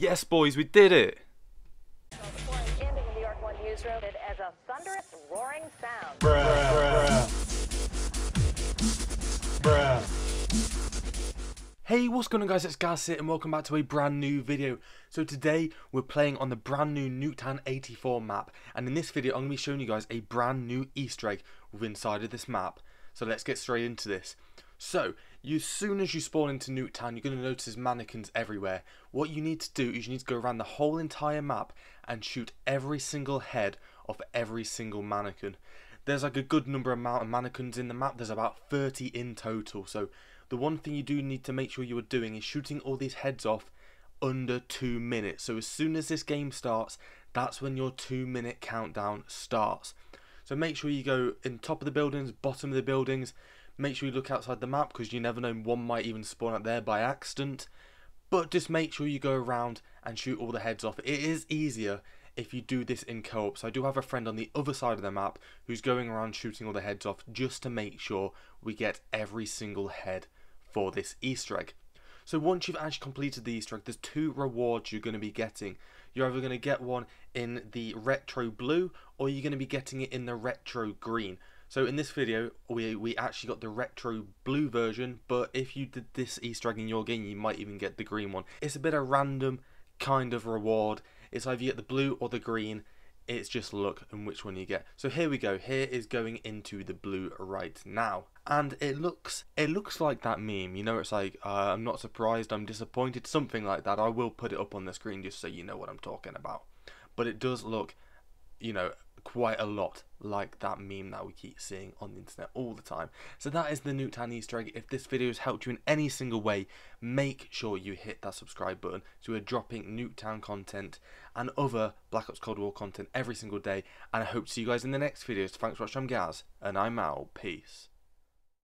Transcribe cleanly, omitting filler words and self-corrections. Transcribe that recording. Yes, boys, we did it. As a thunderous roaring sound. Bruh, bruh, bruh. Hey, what's going on, guys? It's Gazit and welcome back to a brand new video. So today we're playing on the brand new Nuketown 84 map, and in this video I'm going to be showing you guys a brand new Easter egg within inside of this map. So let's get straight into this. So, as soon as you spawn into Nuketown, you're going to notice mannequins everywhere. What you need to do is you need to go around the whole entire map and shoot every single head of every single mannequin. There's like a good number amount of mannequins in the map. There's about 30 in total. So, the one thing you do need to make sure you are doing is shooting all these heads off under 2 minutes. So, as soon as this game starts, that's when your 2 minute countdown starts. So, make sure you go in top of the buildings, bottom of the buildings. Make sure you look outside the map because you never know, one might even spawn out there by accident. But just make sure you go around and shoot all the heads off. It is easier if you do this in co-op. So I do have a friend on the other side of the map who's going around shooting all the heads off just to make sure we get every single head for this Easter egg. So once you've actually completed the Easter egg, there's two rewards you're going to be getting. You're either going to get one in the retro blue or you're going to be getting it in the retro green. So in this video, we actually got the retro blue version, but if you did this Easter egg in your game, you might even get the green one. It's a bit of random kind of reward. It's either you get the blue or the green. It's just luck and which one you get. So here we go. Here is going into the blue right now. And it looks like that meme. You know, it's like, I'm not surprised, I'm disappointed, something like that. I will put it up on the screen just so you know what I'm talking about. But it does look, you know, quite a lot like that meme that we keep seeing on the internet all the time. So that is the Nuketown Easter egg. If this video has helped you in any single way, make sure you hit that subscribe button. So we're dropping Nuketown content and other Black Ops Cold War content every single day, and I hope to see you guys in the next videos. Thanks for watching, I'm Gaz, and I'm out. Peace.